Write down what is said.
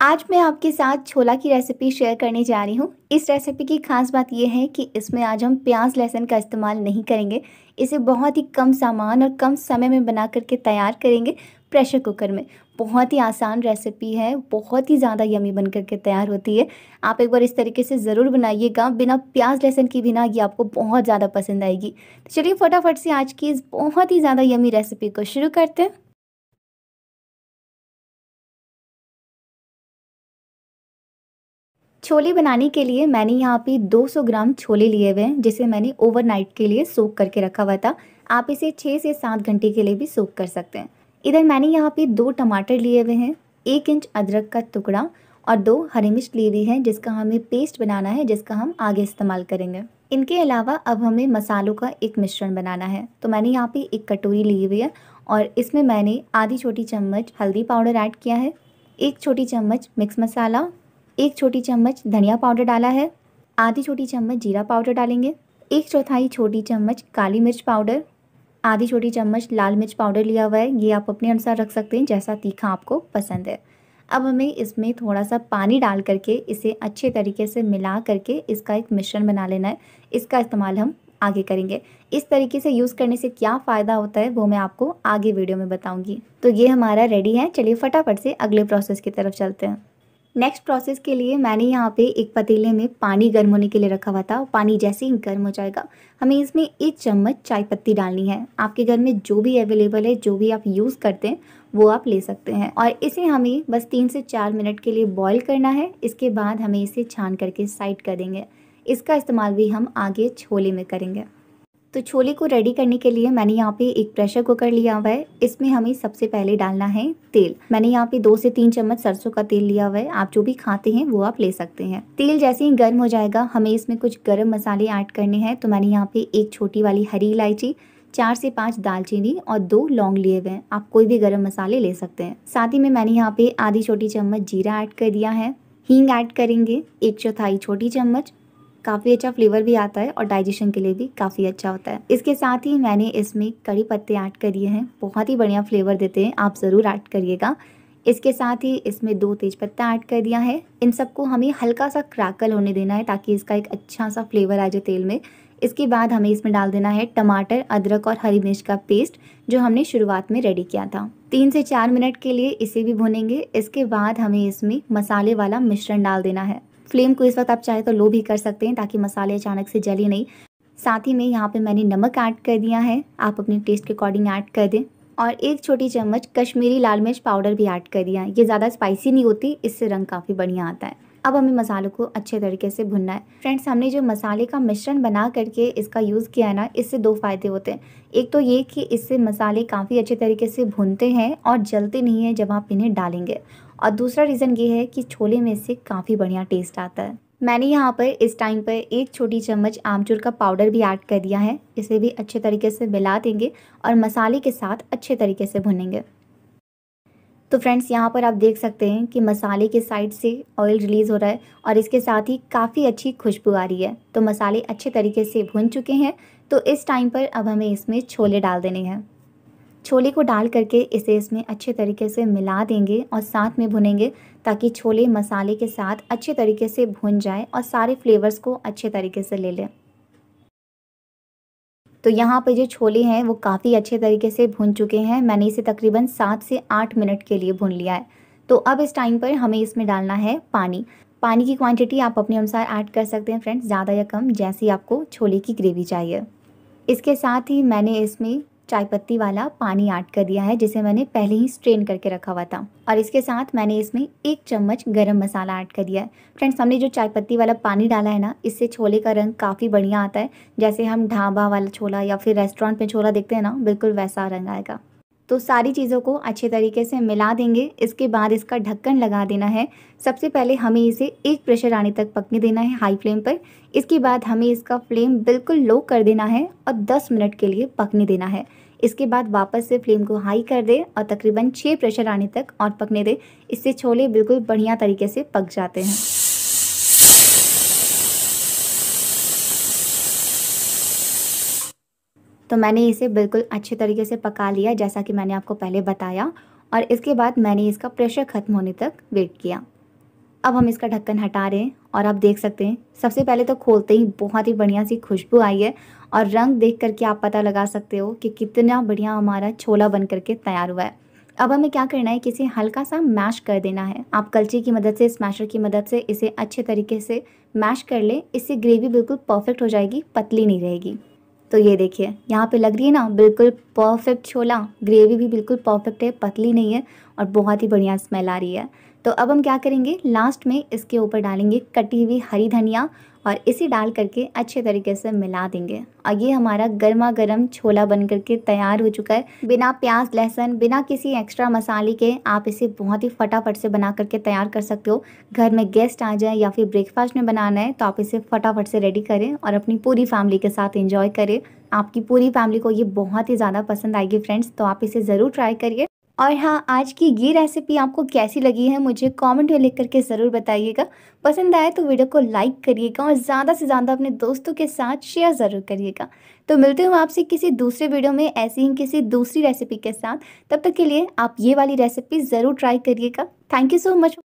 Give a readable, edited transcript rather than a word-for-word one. आज मैं आपके साथ छोला की रेसिपी शेयर करने जा रही हूँ। इस रेसिपी की खास बात यह है कि इसमें आज हम प्याज लहसुन का इस्तेमाल नहीं करेंगे। इसे बहुत ही कम सामान और कम समय में बना करके तैयार करेंगे प्रेशर कुकर में। बहुत ही आसान रेसिपी है, बहुत ही ज़्यादा यमी बन करके तैयार होती है। आप एक बार इस तरीके से ज़रूर बनाइएगा बिना प्याज लहसुन की भी ना, ये आपको बहुत ज़्यादा पसंद आएगी। तो चलिए फटाफट से आज की इस बहुत ही ज़्यादा यमी रेसिपी को शुरू करते हैं। छोले बनाने के लिए मैंने यहाँ पे 200 ग्राम छोले लिए हुए हैं, जिसे मैंने ओवरनाइट के लिए सोक करके रखा हुआ था। आप इसे 6 से 7 घंटे के लिए भी सोक कर सकते हैं। इधर मैंने यहाँ पे 2 टमाटर लिए हुए हैं, 1 इंच अदरक का टुकड़ा और 2 हरी मिर्च ली हुई है, जिसका हमें पेस्ट बनाना है, जिसका हम आगे इस्तेमाल करेंगे। इनके अलावा अब हमें मसालों का एक मिश्रण बनाना है। तो मैंने यहाँ पर 1 कटोरी ली हुई है और इसमें मैंने आधी छोटी चम्मच हल्दी पाउडर ऐड किया है, 1 छोटी चम्मच मिक्स मसाला, 1 छोटी चम्मच धनिया पाउडर डाला है, आधी छोटी चम्मच जीरा पाउडर डालेंगे, 1/4 छोटी चम्मच काली मिर्च पाउडर, आधी छोटी चम्मच लाल मिर्च पाउडर लिया हुआ है। ये आप अपने अनुसार रख सकते हैं, जैसा तीखा आपको पसंद है। अब हमें इसमें थोड़ा सा पानी डाल करके इसे अच्छे तरीके से मिला करके इसका एक मिश्रण बना लेना है। इसका इस्तेमाल हम आगे करेंगे। इस तरीके से यूज़ करने से क्या फ़ायदा होता है वो मैं आपको आगे वीडियो में बताऊँगी। तो ये हमारा रेडी है। चलिए फटाफट से अगले प्रोसेस की तरफ चलते हैं। नेक्स्ट प्रोसेस के लिए मैंने यहाँ पे एक पतीले में पानी गर्म होने के लिए रखा हुआ था। पानी जैसे ही गर्म हो जाएगा हमें इसमें 1 चम्मच चाय पत्ती डालनी है। आपके घर में जो भी अवेलेबल है, जो भी आप यूज़ करते हैं वो आप ले सकते हैं। और इसे हमें बस 3 से 4 मिनट के लिए बॉईल करना है। इसके बाद हमें इसे छान करके साइड कर देंगे। इसका इस्तेमाल भी हम आगे छोले में करेंगे। तो छोले को रेडी करने के लिए मैंने यहाँ पे एक प्रेशर कुकर लिया हुआ है। इसमें हमें सबसे पहले डालना है तेल। मैंने यहाँ पे 2 से 3 चम्मच सरसों का तेल लिया हुआ है। आप जो भी खाते हैं वो आप ले सकते हैं। तेल जैसे ही गर्म हो जाएगा हमें इसमें कुछ गरम मसाले ऐड करने हैं। तो मैंने यहाँ पे 1 छोटी वाली हरी इलायची, 4 से 5 दालचीनी और 2 लौंग लिए हुए हैं। आप कोई भी गरम मसाले ले सकते हैं। साथ ही में मैंने यहाँ पे आधी छोटी चम्मच जीरा ऐड कर दिया है। हींग ऐड करेंगे 1/4 छोटी चम्मच। काफ़ी अच्छा फ्लेवर भी आता है और डाइजेशन के लिए भी काफ़ी अच्छा होता है। इसके साथ ही मैंने इसमें कड़ी पत्ते ऐड करिए हैं, बहुत ही बढ़िया फ्लेवर देते हैं, आप ज़रूर ऐड करिएगा। इसके साथ ही इसमें 2 तेज़पत्ता ऐड कर दिया है। इन सबको हमें हल्का सा क्रैकल होने देना है ताकि इसका एक अच्छा सा फ्लेवर आ जाए तेल में। इसके बाद हमें इसमें डाल देना है टमाटर, अदरक और हरी मिर्च का पेस्ट जो हमने शुरुआत में रेडी किया था। 3 से 4 मिनट के लिए इसे भी भुनेंगे। इसके बाद हमें इसमें मसाले वाला मिश्रण डाल देना है। फ्लेम को इस वक्त आप चाहे तो लो भी कर सकते हैं ताकि मसाले अचानक से जले नहीं। साथ ही में यहाँ पे मैंने नमक ऐड कर दिया है, आप अपने टेस्ट के अकॉर्डिंग ऐड कर दें। और 1 छोटी चम्मच कश्मीरी लाल मिर्च पाउडर भी ऐड कर दिया है। ये ज़्यादा स्पाइसी नहीं होती, इससे रंग काफ़ी बढ़िया आता है। अब हमें मसालों को अच्छे तरीके से भुनना है। फ्रेंड्स, हमने जो मसाले का मिश्रण बना करके इसका यूज़ किया है ना, इससे 2 फ़ायदे होते हैं। एक तो ये कि इससे मसाले काफ़ी अच्छे तरीके से भुनते हैं और जलते नहीं हैं जब आप इन्हें डालेंगे। और दूसरा रीज़न ये है कि छोले में इससे काफ़ी बढ़िया टेस्ट आता है। मैंने यहाँ पर इस टाइम पर 1 छोटी चम्मच आमचूर का पाउडर भी ऐड कर दिया है। इसे भी अच्छे तरीके से मिला देंगे और मसाले के साथ अच्छे तरीके से भुनेंगे। तो फ्रेंड्स, यहाँ पर आप देख सकते हैं कि मसाले के साइड से ऑयल रिलीज़ हो रहा है और इसके साथ ही काफ़ी अच्छी खुशबू आ रही है। तो मसाले अच्छे तरीके से भुन चुके हैं। तो इस टाइम पर अब हमें इसमें छोले डाल देने हैं। छोले को डाल करके इसे इसमें अच्छे तरीके से मिला देंगे और साथ में भुनेंगे ताकि छोले मसाले के साथ अच्छे तरीके से भुन जाए और सारे फ्लेवर्स को अच्छे तरीके से ले लें। तो यहाँ पे जो छोले हैं वो काफ़ी अच्छे तरीके से भुन चुके हैं। मैंने इसे तकरीबन 7 से 8 मिनट के लिए भुन लिया है। तो अब इस टाइम पर हमें इसमें डालना है पानी। पानी की क्वांटिटी आप अपने अनुसार ऐड कर सकते हैं फ्रेंड्स, ज़्यादा या कम, जैसी आपको छोले की ग्रेवी चाहिए। इसके साथ ही मैंने इसमें चाय पत्ती वाला पानी ऐड कर दिया है, जिसे मैंने पहले ही स्ट्रेन करके रखा हुआ था। और इसके साथ मैंने इसमें 1 चम्मच गरम मसाला ऐड कर दिया है। फ्रेंड्स, हमने जो चाय पत्ती वाला पानी डाला है ना, इससे छोले का रंग काफ़ी बढ़िया आता है। जैसे हम ढाबा वाला छोला या फिर रेस्टोरेंट में छोला देखते हैं ना, बिल्कुल वैसा रंग आएगा। तो सारी चीज़ों को अच्छे तरीके से मिला देंगे। इसके बाद इसका ढक्कन लगा देना है। सबसे पहले हमें इसे एक प्रेशर आने तक पकने देना है हाई फ्लेम पर। इसके बाद हमें इसका फ्लेम बिल्कुल लो कर देना है और 10 मिनट के लिए पकने देना है। इसके बाद वापस से फ्लेम को हाई कर दें और तकरीबन 6 प्रेशर आने तक और पकने दें। इससे छोले बिल्कुल बढ़िया तरीके से पक जाते हैं। तो मैंने इसे बिल्कुल अच्छे तरीके से पका लिया, जैसा कि मैंने आपको पहले बताया। और इसके बाद मैंने इसका प्रेशर ख़त्म होने तक वेट किया। अब हम इसका ढक्कन हटा रहे हैं और आप देख सकते हैं सबसे पहले तो खोलते ही बहुत ही बढ़िया सी खुशबू आई है और रंग देख करके आप पता लगा सकते हो कि कितना बढ़िया हमारा छोला बन करके तैयार हुआ है। अब हमें क्या करना है, किसी हल्का सा मैश कर देना है। आप कलछी की मदद से, स्मैशर की मदद से इसे अच्छे तरीके से मैश कर लें। इससे ग्रेवी बिल्कुल परफेक्ट हो जाएगी, पतली नहीं रहेगी। तो ये देखिए यहाँ पे लग रही है ना बिल्कुल परफेक्ट छोला, ग्रेवी भी बिल्कुल परफेक्ट है, पतली नहीं है और बहुत ही बढ़िया स्मेल आ रही है। तो अब हम क्या करेंगे, लास्ट में इसके ऊपर डालेंगे कटी हुई हरी धनिया और इसे डाल करके अच्छे तरीके से मिला देंगे और ये हमारा गर्मा गर्म छोला बन करके तैयार हो चुका है। बिना प्याज लहसुन, बिना किसी एक्स्ट्रा मसाले के आप इसे बहुत ही फटाफट से बना करके तैयार कर सकते हो। घर में गेस्ट आ जाए या फिर ब्रेकफास्ट में बनाना है तो आप इसे फटाफट से रेडी करें और अपनी पूरी फैमिली के साथ एंजॉय करें। आपकी पूरी फैमिली को ये बहुत ही ज़्यादा पसंद आएगी फ्रेंड्स, तो आप इसे ज़रूर ट्राई करिए। और हाँ, आज की ये रेसिपी आपको कैसी लगी है मुझे कमेंट में लिख करके ज़रूर बताइएगा। पसंद आए तो वीडियो को लाइक करिएगा और ज़्यादा से ज़्यादा अपने दोस्तों के साथ शेयर ज़रूर करिएगा। तो मिलते हैं आपसे किसी दूसरे वीडियो में ऐसी ही किसी दूसरी रेसिपी के साथ। तब तक के लिए आप ये वाली रेसिपी ज़रूर ट्राई करिएगा। Thank you so much.